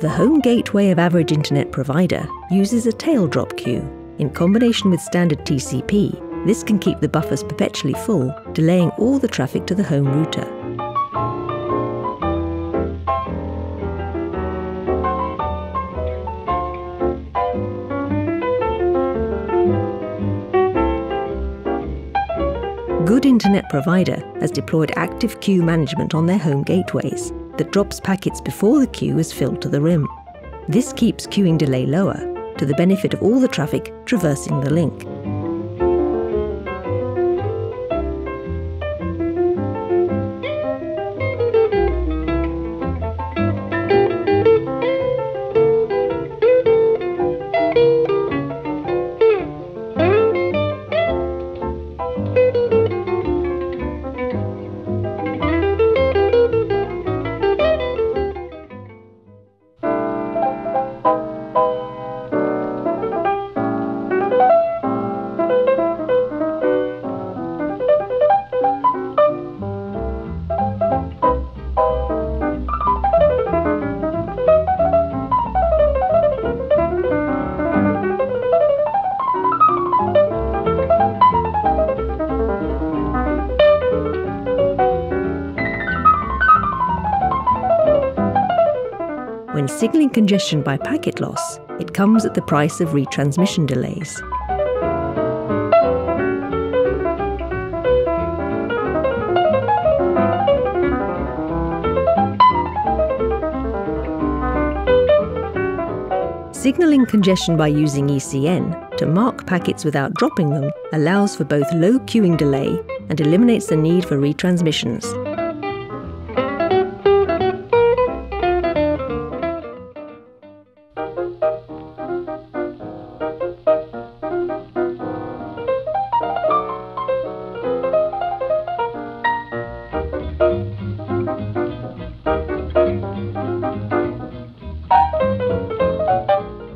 The home gateway of average internet provider uses a tail drop queue. In combination with standard TCP, this can keep the buffers perpetually full, delaying all the traffic to the home router. Good internet provider has deployed active queue management on their home gateways that drops packets before the queue is filled to the rim. This keeps queuing delay lower, to the benefit of all the traffic traversing the link. When signaling congestion by packet loss, it comes at the price of retransmission delays. Signaling congestion by using ECN to mark packets without dropping them allows for both low queuing delay and eliminates the need for retransmissions.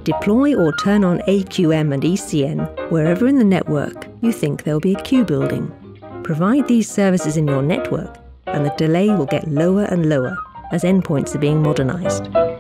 Deploy or turn on AQM and ECN wherever in the network you think there'll be a queue building. Provide these services in your network, and the delay will get lower and lower as endpoints are being modernized.